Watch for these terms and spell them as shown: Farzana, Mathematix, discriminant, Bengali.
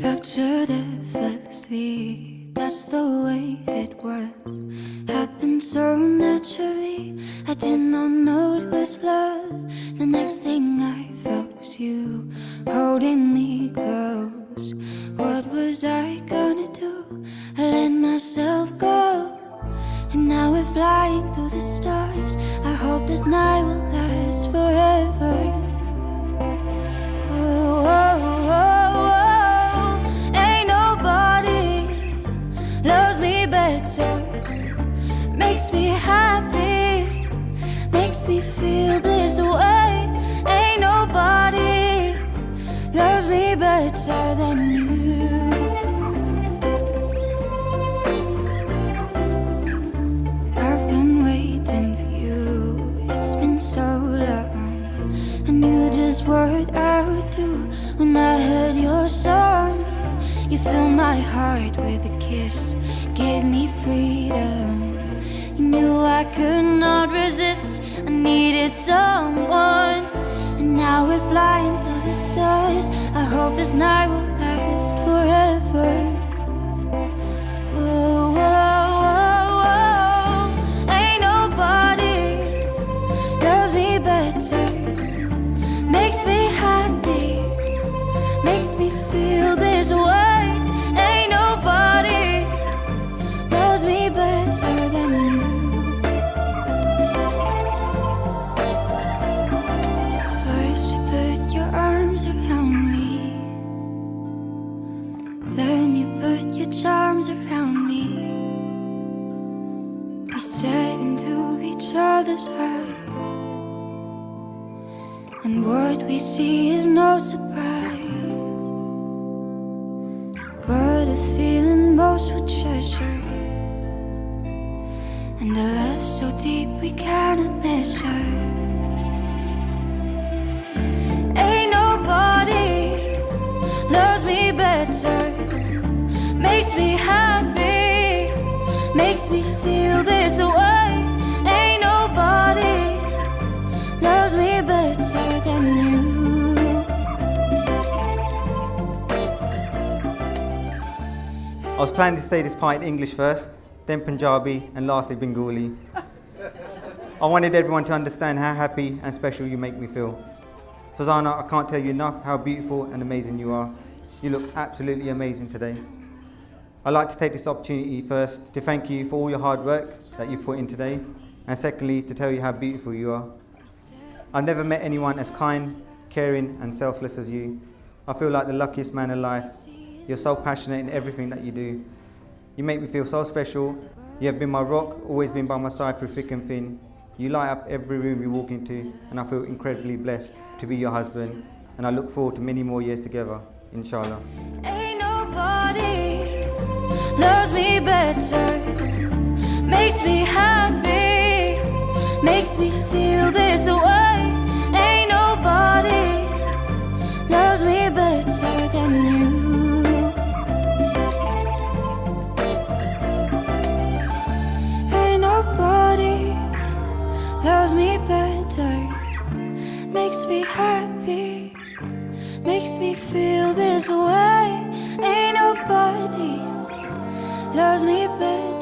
Captured effortlessly, that's the way it worked. Happened so naturally, I did not know it was love. The next thing I felt was you holding me close. What was I gonna do? I let myself go, and now we're flying through the stars. I hope this night will last forever. Makes me happy, makes me feel this way. Ain't nobody loves me better than you. I've been waiting for you, it's been so long. I knew just what I would do when I heard your song. You filled my heart with a kiss, gave me freedom. You knew I could not resist, I needed someone. And now we're flying through the stars. I hope this night will last forever. Oh, oh, oh. Ain't nobody loves me better. Makes me happy, makes me feel this way. Ain't nobody loves me better than you. Then you put your charms around me. We stare into each other's eyes, and what we see is no surprise. Got a feeling most would treasure, and a love so deep we cannot measure. Makes me happy, makes me feel this way. Ain't nobody loves me better than you. I was planning to say this part in English first, then Punjabi, and lastly Bengali. I wanted everyone to understand how happy and special you make me feel. Farzana, I can't tell you enough how beautiful and amazing you are. You look absolutely amazing today. I'd like to take this opportunity first to thank you for all your hard work that you've put in today, and secondly to tell you how beautiful you are. I've never met anyone as kind, caring and selfless as you. I feel like the luckiest man alive. You're so passionate in everything that you do. You make me feel so special. You have been my rock, always been by my side through thick and thin. You light up every room you walk into, and I feel incredibly blessed to be your husband, and I look forward to many more years together, inshallah. Ain't nobody loves me better, makes me happy, makes me feel this way. Ain't nobody loves me better than you. Ain't nobody loves me better, makes me happy, makes me feel this way. Ain't nobody loves me better.